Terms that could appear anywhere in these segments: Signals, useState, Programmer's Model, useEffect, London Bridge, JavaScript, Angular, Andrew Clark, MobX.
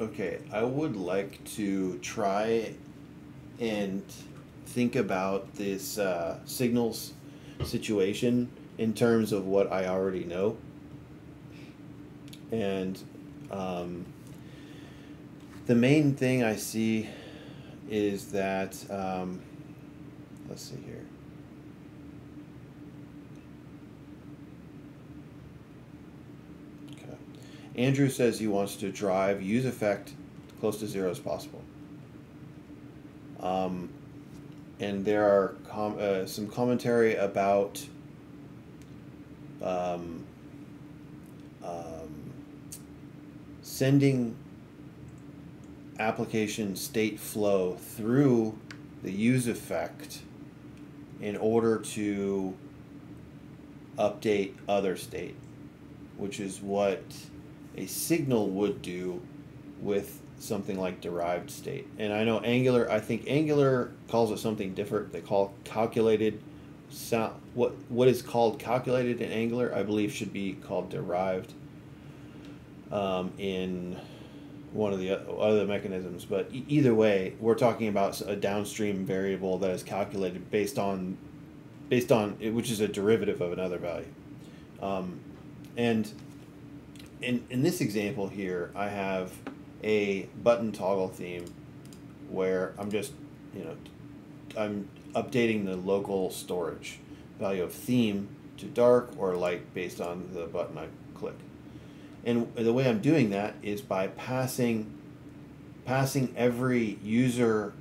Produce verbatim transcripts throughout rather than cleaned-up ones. Okay, I would like to try and think about this uh, signals situation in terms of what I already know. And um, the main thing I see is that, um, let's see here. Okay. Andrew says he wants to drive use effect close to zero as possible. Um, and there are com uh, some commentary about um, um, sending application state flow through the use effect in order to update other state, which is what a signal would do with something like derived state. And I know Angular, I think Angular calls it something different. They call calculated sound. What, what is called calculated in Angular, I believe, should be called derived um, in one of the other mechanisms. But e either way, we're talking about a downstream variable that is calculated based on, based on it, which is a derivative of another value. Um, and in, in this example here, I have a button toggle theme where I'm just, you know, I'm updating the local storage value of theme to dark or light based on the button I click. And the way I'm doing that is by passing passing every user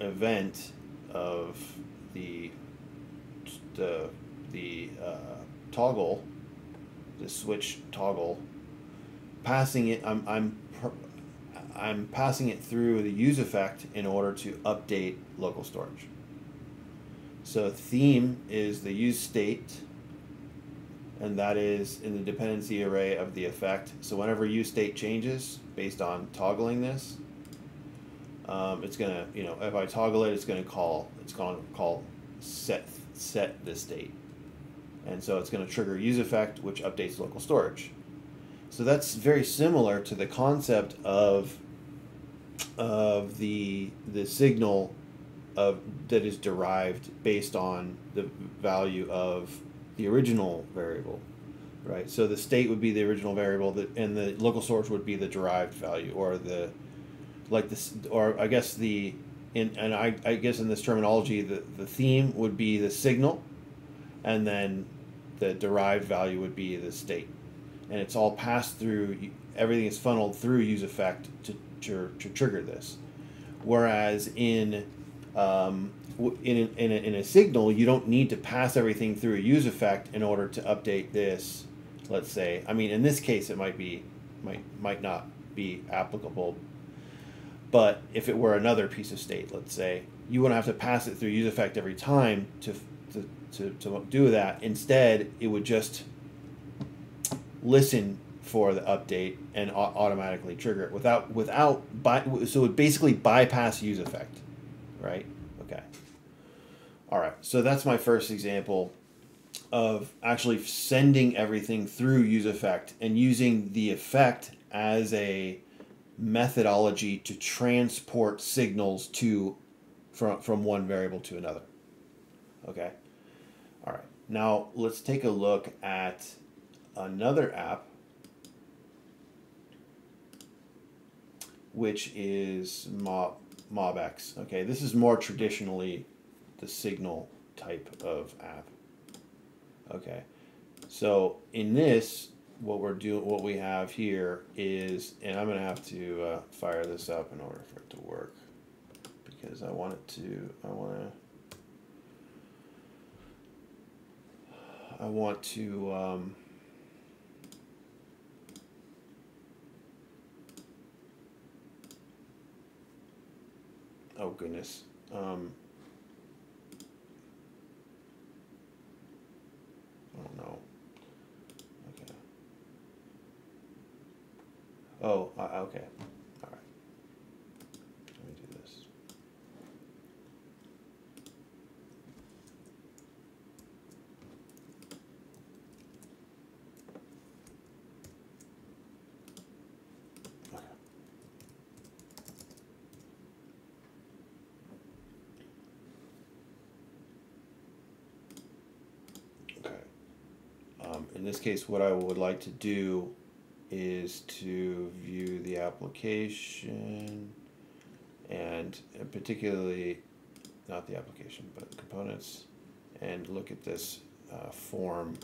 event of the the, the uh, toggle, the switch toggle, passing it, I'm, I'm I'm passing it through the use effect in order to update local storage. So theme is the use state, and that is in the dependency array of the effect. So whenever use state changes based on toggling this, um, it's gonna, you know, if I toggle it, it's gonna call, it's gonna call set set this state, and so it's gonna trigger use effect, which updates local storage. So that's very similar to the concept of of the the signal of that is derived based on the value of the original variable, right? So the state would be the original variable, that, and the local storage would be the derived value, or the like this, or I guess the in and I I guess in this terminology, the the theme would be the signal, and then the derived value would be the state. And it's all passed through, everything is funneled through use effect to, to, to trigger this. Whereas in, um, in, in, a, in a signal, you don't need to pass everything through a use effect in order to update this, let's say. I mean, in this case, it might, be, might, might not be applicable. But if it were another piece of state, let's say, you wouldn't have to pass it through use effect every time to, to, to, to do that. Instead, it would just listen for the update and automatically trigger it without without by, so it basically bypass use effect, right? Okay. All right. So that's my first example of actually sending everything through use effect and using the effect as a methodology to transport signals to from from one variable to another. Okay. All right. Now let's take a look at another app, which is Mob, MobX. Okay, this is more traditionally the signal type of app. Okay, so in this, what we're doing, what we have here is, and I'm gonna have to uh, fire this up in order for it to work, because I want it to, I wanna, I want to. Um, Oh goodness. Um, I don't know. Okay. Oh, uh, okay. All right. Let me do this. Okay. in this case, what I would like to do is to view the application, and particularly not the application but components, and look at this uh, form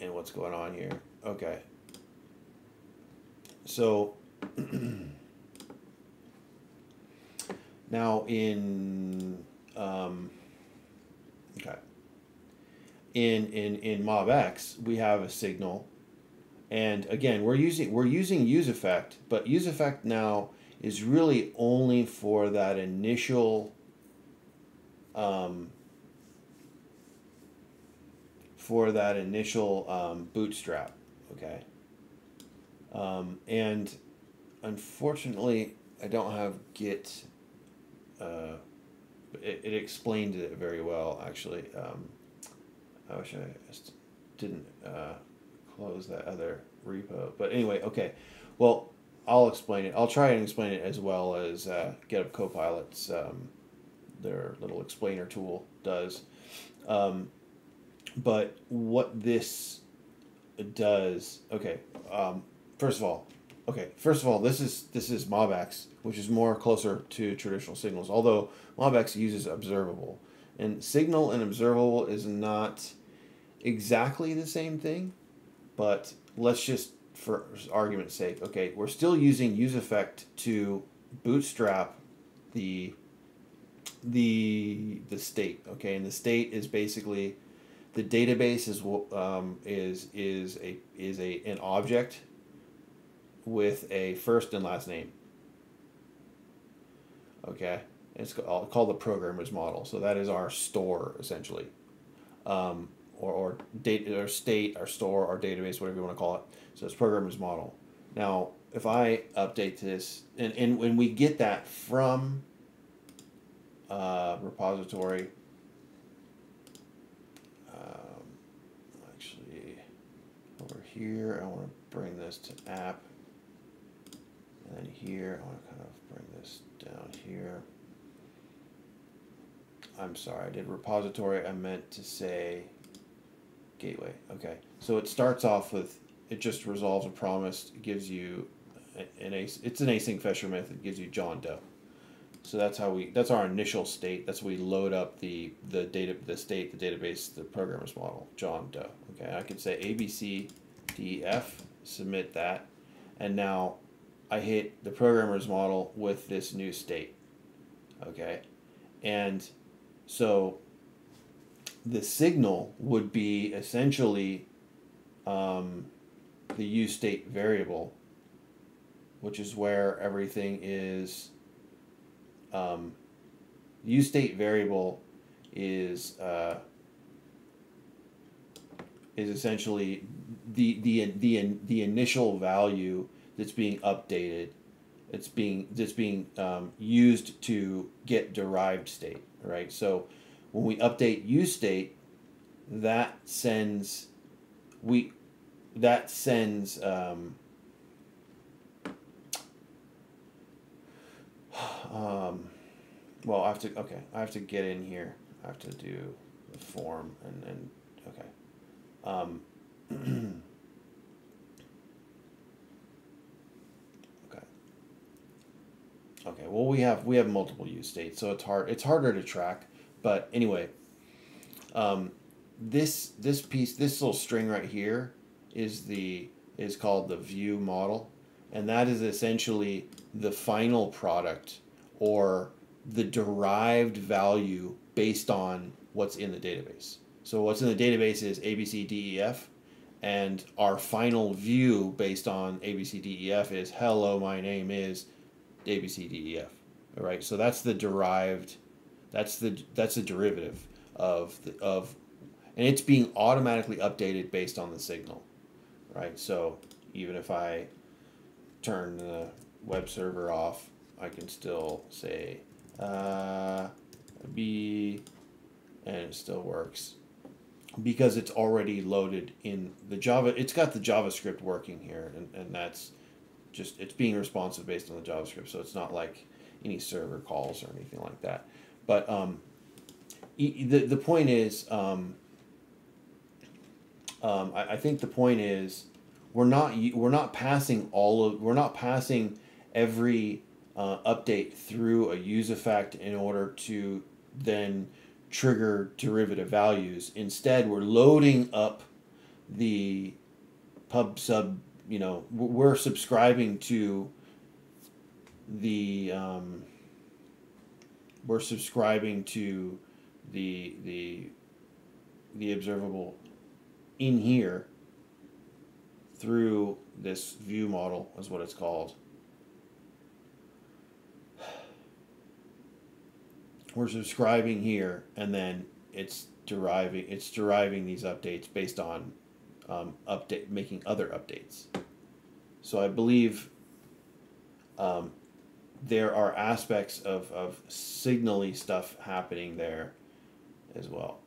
and what's going on here. Okay, so now in um, okay in in in MobX we have a signal, and again we're using we're using useEffect, but useEffect now is really only for that initial um, for that initial um, bootstrap. Okay, um, and unfortunately I don't have Git. Uh, it, it explained it very well actually. Um, I wish I didn't uh, close that other repo, but anyway, okay. Well, I'll explain it. I'll try and explain it as well as uh, GitHub Copilot's um, their little explainer tool does. Um, but what this does, okay. Um, first of all, okay. First of all, this is this is MobX, which is more closer to traditional signals. Although MobX uses observable, and signal and observable is not exactly the same thing, but let's just, for argument's sake, okay, we're still using useEffect to bootstrap the the the state, okay, and the state is basically the database is um, is is a is a an object with a first and last name, okay. It's called the Programmer's Model, so that is our store essentially, um, or or data or state, our store, our database, whatever you want to call it. So it's Programmer's Model. Now, if I update this, and and when we get that from uh, repository, um, actually over here, I want to bring this to app, and then here I want to kind of bring this down here. I'm sorry, I did repository, I meant to say gateway. Okay, so it starts off with, it just resolves a promise, it gives you an async, it's an async fetcher method, it gives you John Doe. So that's how we, that's our initial state, that's how we load up the, the data, the state, the database, the Programmer's Model, John Doe. Okay, I could say A B C D E F, submit that, and now I hit the Programmer's Model with this new state. Okay, and so the signal would be essentially um, the useState variable, which is where everything is. Um, useState variable is uh, is essentially the the the the initial value that's being updated. It's being that's being um, used to get derived state. Right, so when we update useState, that sends we that sends um, um, well I have to okay I have to get in here, I have to do the form and then okay um, Okay, well we have we have multiple use states, so it's hard it's harder to track. But anyway, um, this this piece this little string right here is the is called the view model, and that is essentially the final product or the derived value based on what's in the database. So what's in the database is A B C D E F, and our final view based on A B C D E F is hello, my name is A B C D E F. All right, so that's the derived, that's the that's the derivative of the, of, and it's being automatically updated based on the signal, right? So even if I turn the web server off, I can still say uh, B, and it still works because it's already loaded in the Java. It's got the JavaScript working here, and and that's. Just it's being responsive based on the JavaScript, so it's not like any server calls or anything like that. But um, e the the point is um, um, I, I think the point is we're not we're not passing all of we're not passing every uh, update through a use effect in order to then trigger derivative values. Instead, we're loading up the pub sub. You know, we're subscribing to the um, we're subscribing to the the the observable in here through this view model is what it's called. We're subscribing here, and then it's deriving it's deriving these updates based on um, update making other updates. So I believe um, there are aspects of, of signally stuff happening there as well.